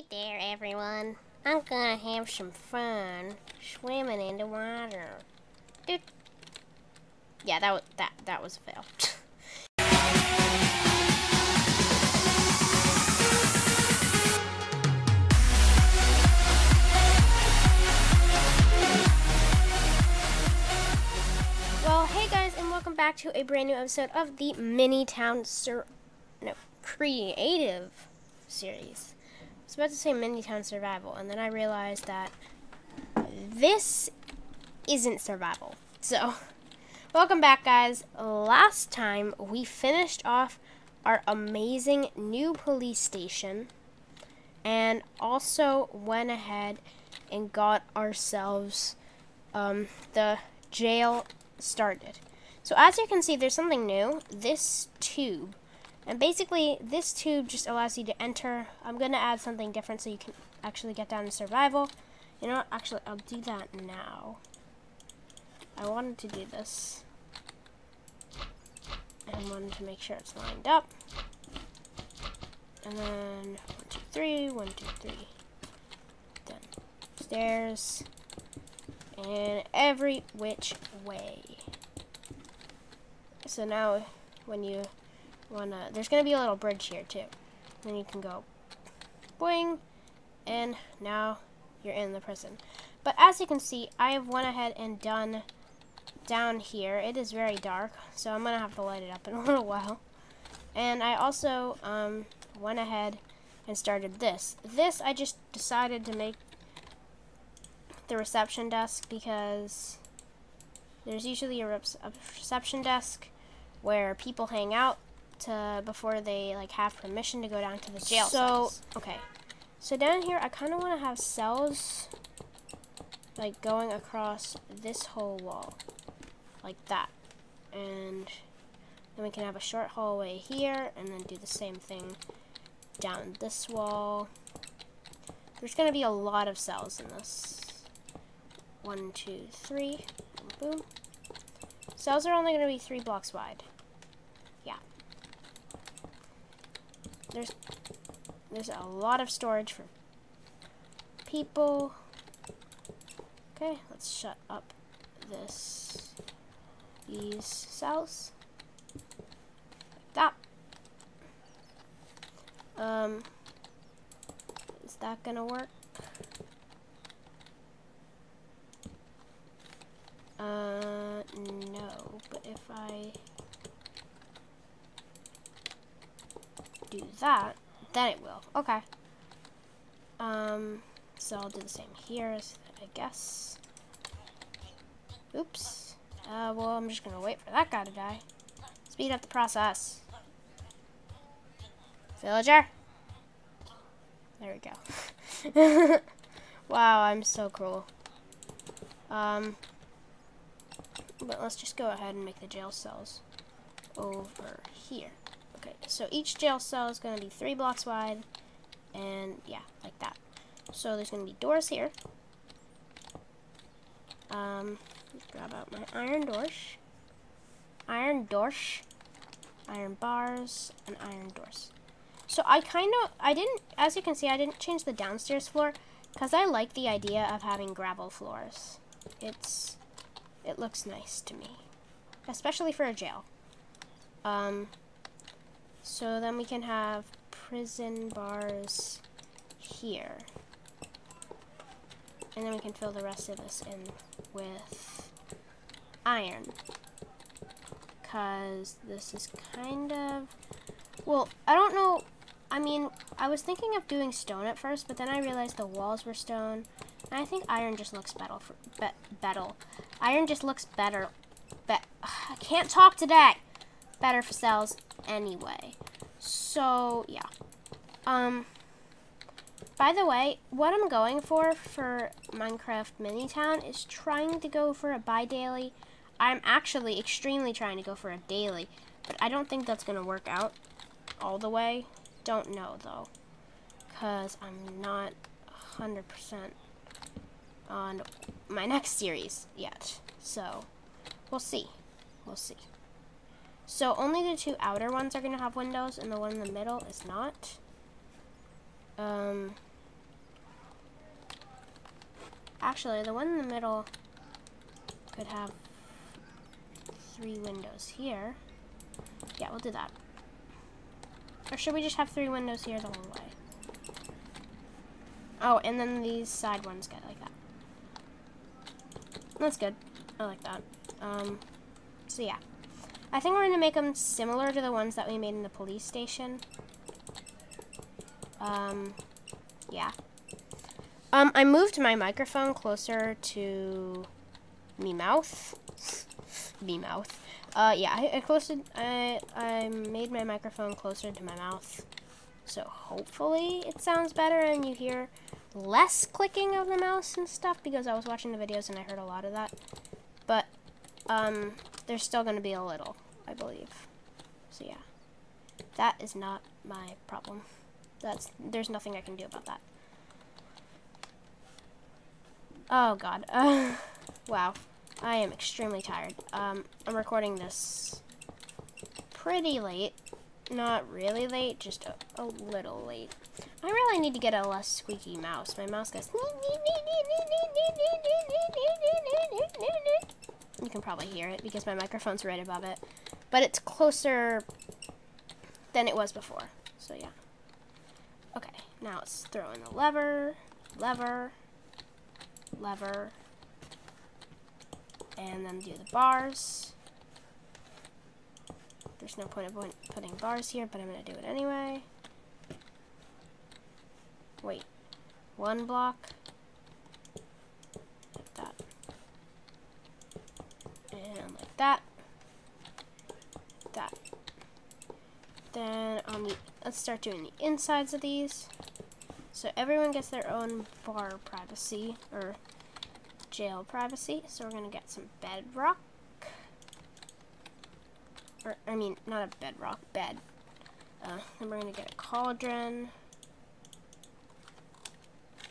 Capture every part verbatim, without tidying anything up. Hey there, everyone. I'm gonna have some fun swimming in the water. Dude. Yeah, that was, that, that was a fail. Well, hey guys, and welcome back to a brand new episode of the Minitown Sur... No, Creative Series. I was about to say Minitown Survival, and then I realized that this isn't survival. So, welcome back, guys. Last time, we finished off our amazing new police station, and also went ahead and got ourselves um, the jail started. So, as you can see, there's something new. This tube. And basically, this tube just allows you to enter. I'm going to add something different so you can actually get down to survival. You know what? Actually, I'll do that now. I wanted to do this. And I wanted to make sure it's lined up. And then, one, two, three, one, two, three. Then, stairs. And every which way. So now, when you... Wanna, there's going to be a little bridge here, too. Then you can go boing, and now you're in the prison. But as you can see, I have went ahead and done down here. It is very dark, so I'm going to have to light it up in a little while. And I also um, went ahead and started this. This, I just decided to make the reception desk because there's usually a, re a reception desk where people hang out. To before they like have permission to go down to the jail cells. So okay, so down here I kind of want to have cells like going across this whole wall like that, and then we can have a short hallway here, and then do the same thing down this wall. There's gonna be a lot of cells in this. One, two, three, and boom. Cells are only gonna be three blocks wide. There's, there's a lot of storage for people. Okay, let's shut up this, these cells, like that. Um, is that gonna work? Uh, no, but if I... do that, then it will. Okay. Um, so I'll do the same here, I guess. Oops. Uh, well, I'm just gonna wait for that guy to die. Speed up the process. Villager. There we go. Wow, I'm so cruel. Um, but let's just go ahead and make the jail cells over here. Okay, so each jail cell is going to be three blocks wide, and yeah, like that. So there's going to be doors here. Um, let's grab out my iron doors, iron doors, iron bars, and iron doors. So I kind of, I didn't, as you can see, I didn't change the downstairs floor because I like the idea of having gravel floors. It's, it looks nice to me, especially for a jail. Um... So then we can have prison bars here. And then we can fill the rest of this in with iron. Because this is kind of... Well, I don't know. I mean, I was thinking of doing stone at first, but then I realized the walls were stone. And I think iron just looks better. For, be, better. Iron just looks better. Be, I can't talk today. Better for cells. Anyway, so yeah. Um, by the way, what I'm going for for Minecraft Minitown is trying to go for a bi-daily. I'm actually extremely trying to go for a daily, but I don't think that's going to work out all the way. Don't know, though, because I'm not one hundred percent on my next series yet. So we'll see. We'll see. So only the two outer ones are going to have windows, and the one in the middle is not. Um, Actually, the one in the middle could have three windows here. Yeah, we'll do that. Or should we just have three windows here the whole way? Oh, and then these side ones get like that. That's good. I like that. Um, so yeah. I think we're going to make them similar to the ones that we made in the police station. Um, yeah. Um, I moved my microphone closer to me mouth. me mouth. Uh, yeah, I, I closer, I, I made my microphone closer to my mouth. So hopefully it sounds better and you hear less clicking of the mouse and stuff, because I was watching the videos and I heard a lot of that. But, um, there's still going to be a little, I believe. So yeah, that is not my problem. That's, there's nothing I can do about that. Oh god. Uh, wow. I am extremely tired. Um, I'm recording this pretty late. Not really late, just a, a little late. I really need to get a less squeaky mouse. My mouse goes... You can probably hear it because my microphone's right above it. But it's closer than it was before. So yeah. Okay, now let's throw in the lever, lever, lever, and then do the bars. There's no point of putting bars here, but I'm going to do it anyway. Wait, one block, like that, and like that, that. Then on the, let's start doing the insides of these. So everyone gets their own bar privacy, or jail privacy. So we're gonna get some bedrock. Or, I mean, not a bedrock, bed. Uh, then we're gonna get a cauldron.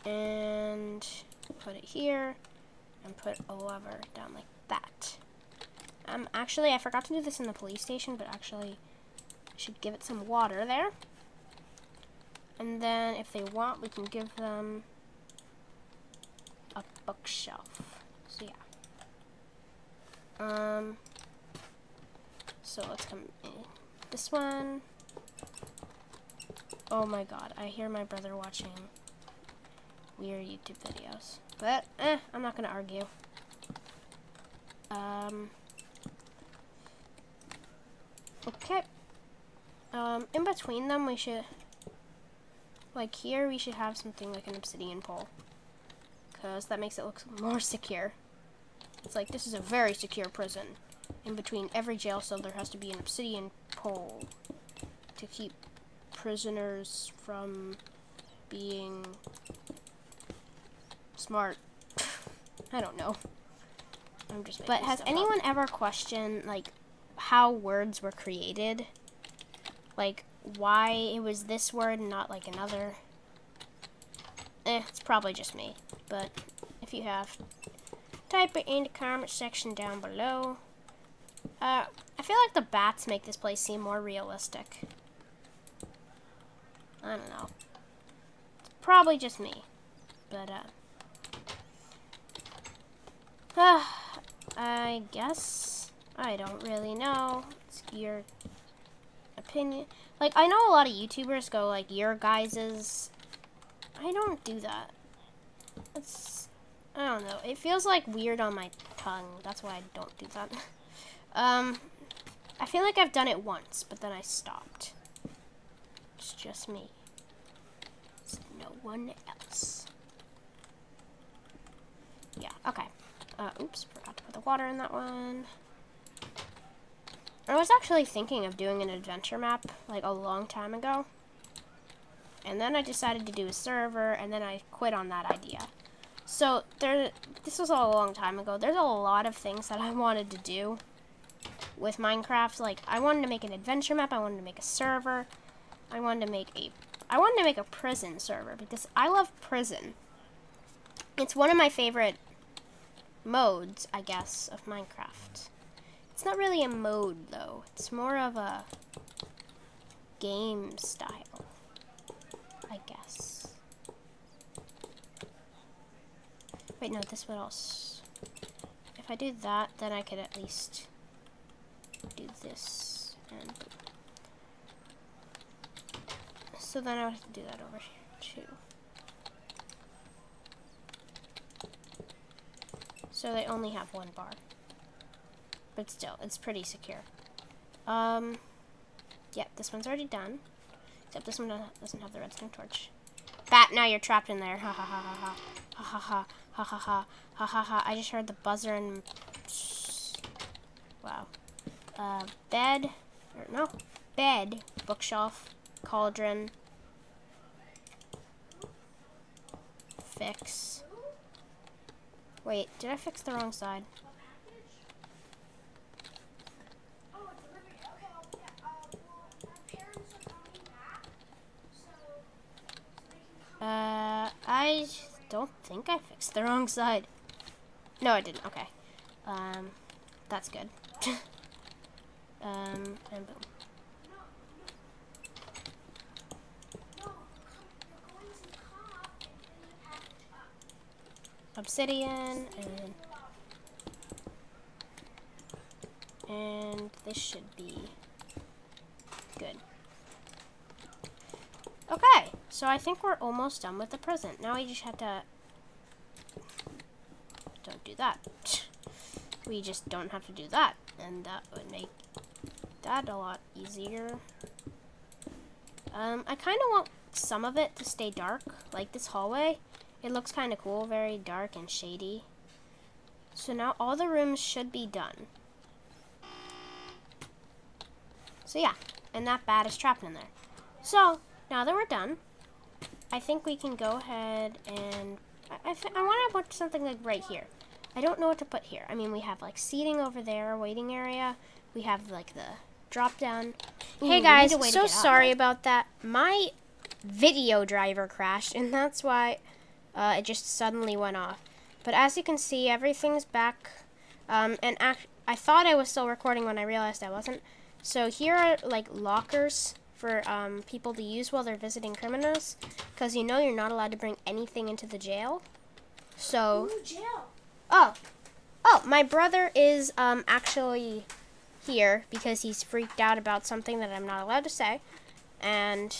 And put it here. And put a lever down like that. Um, actually, I forgot to do this in the police station, but actually... should give it some water there. And then if they want, we can give them a bookshelf. So yeah. Um, so let's come in this one. Oh my god, I hear my brother watching weird YouTube videos. But eh, I'm not gonna argue. Um, okay. Um, in between them, we should, like here, we should have something like an obsidian pole, because that makes it look more secure. It's like, this is a very secure prison. In between every jail cell, there has to be an obsidian pole to keep prisoners from being smart. I don't know. I'm just making stuff up. But has anyone ever questioned, like, how words were created? Like, why it was this word and not, like, another? Eh, it's probably just me. But if you have, type it in the comment section down below. Uh, I feel like the bats make this place seem more realistic. I don't know. It's probably just me. But, uh... Uh, I guess... I don't really know. It's your... opinion. Like, I know a lot of YouTubers go like, your guys's. I don't do that. It's, I don't know. It feels like weird on my tongue. That's why I don't do that. um, I feel like I've done it once, but then I stopped. It's just me. It's no one else. Yeah. Okay. Uh, oops. Forgot to put the water in that one. I was actually thinking of doing an adventure map, like, a long time ago. And then I decided to do a server, and then I quit on that idea. So, there, this was all a long time ago. There's a lot of things that I wanted to do with Minecraft. Like, I wanted to make an adventure map, I wanted to make a server, I wanted to make a... I wanted to make a prison server, because I love prison. It's one of my favorite modes, I guess, of Minecraft. It's not really a mode, though. It's more of a game style, I guess. Wait, no, this one else. If I do that, then I could at least do this. And so then I would have to do that over here too. So they only have one bar. But still, it's pretty secure. Um, yeah, this one's already done. Except this one doesn't have the redstone torch. Bat, now you're trapped in there. Ha ha ha ha ha. Ha ha ha ha ha. Ha ha ha. I just heard the buzzer and... Wow. Uh, bed. Or no. Bed. Bookshelf. Cauldron. Fix. Wait, did I fix the wrong side? Uh, I don't think I fixed the wrong side. No, I didn't. Okay. Um, that's good. um, and boom. Obsidian and and this should be good. Okay, so I think we're almost done with the prison. Now we just have to don't do that. We just don't have to do that, and that would make that a lot easier. Um, I kind of want some of it to stay dark, like this hallway. It looks kind of cool, very dark and shady. So now all the rooms should be done. So yeah, and that bat is trapped in there. So now that we're done, I think we can go ahead and I, I, I want to put something like right here. I don't know what to put here. I mean, we have like seating over there, waiting area. We have like the drop down. Hey guys, so sorry about that. My video driver crashed, and that's why. Uh, it just suddenly went off. But as you can see, everything's back. Um, and act I thought I was still recording when I realized I wasn't. So here are like lockers for um, people to use while they're visiting criminals. Because you know you're not allowed to bring anything into the jail. So... Ooh, jail. Oh. Oh, my brother is um, actually here because he's freaked out about something that I'm not allowed to say. And...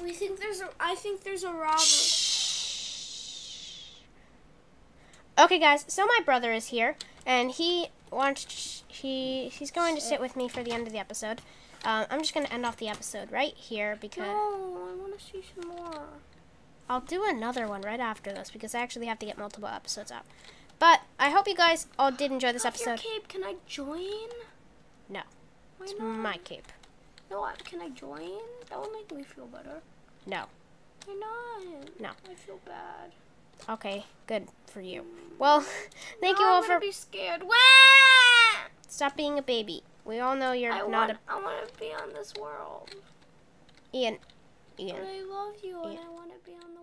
We think there's a, I think there's a robbery. Okay, guys, so my brother is here, and he wants, he, he's going to sit with me for the end of the episode. Um, I'm just going to end off the episode right here because... No, I want to see some more. I'll do another one right after this because I actually have to get multiple episodes out. But I hope you guys all did enjoy this episode. Your cape, can I join? No. Why it's not? My cape. No, can I join? That would make me feel better. No. Why not? No. I feel bad. Okay, good for you. Well, thank no, you all I'm for. Be scared. Wah! Stop being a baby. We all know you're I not want, a. I want to be on this world. Ian, Ian. But I love you, Ian. And I want to be on the.